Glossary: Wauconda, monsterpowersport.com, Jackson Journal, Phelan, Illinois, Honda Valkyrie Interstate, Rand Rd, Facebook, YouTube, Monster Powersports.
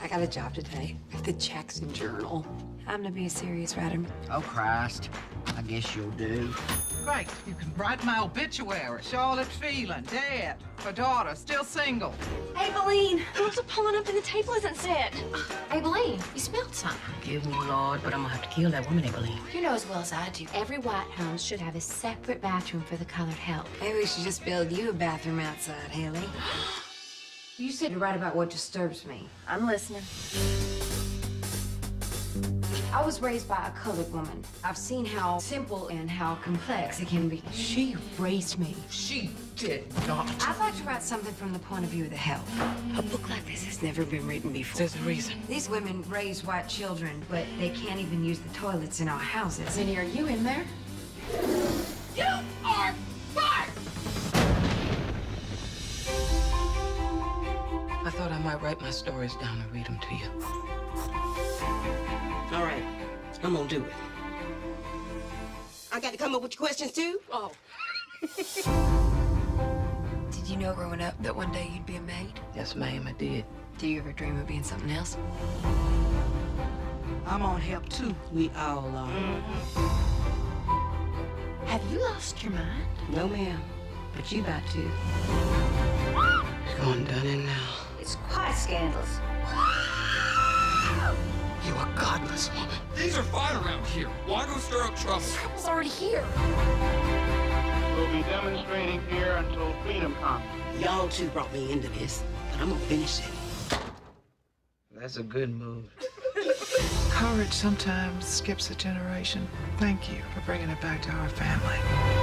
I got a job today at the Jackson Journal. I'm to be a serious writer. Oh, Christ. I guess you'll do. Great. You can write my obituary. Charlotte Phelan, dead. Her daughter, still single. Aveline, what's pulling up and the table isn't set? Aveline, you smelled something. Forgive me, Lord, but I'm gonna have to kill that woman, Aveline. You know as well as I do, every white house should have a separate bathroom for the colored help. Maybe we should just build you a bathroom outside, Haley. You said to write about what disturbs me. I'm listening. I was raised by a colored woman. I've seen how simple and how complex it can be. She raised me. She did not. I'd like to write something from the point of view of the help. A book like this has never been written before. There's a reason. These women raise white children, but they can't even use the toilets in our houses. Zinni, are you in there? You are fired! I thought I might write my stories down and read them to you. All right, I'm gonna do it. I got to come up with your questions, too? Oh. Did you know growing up that one day you'd be a maid? Yes, ma'am, I did. Do you ever dream of being something else? I'm on help, too. We all are. Have you lost your mind? No, ma'am, but you about to. It's going done in now. It's quite scandalous. You are godless, woman. Things are fine around here. Why go stir up trouble? Trouble's already here. We'll be demonstrating here until freedom comes. Y'all two brought me into this, but I'm gonna finish it. That's a good move. Courage sometimes skips a generation. Thank you for bringing it back to our family.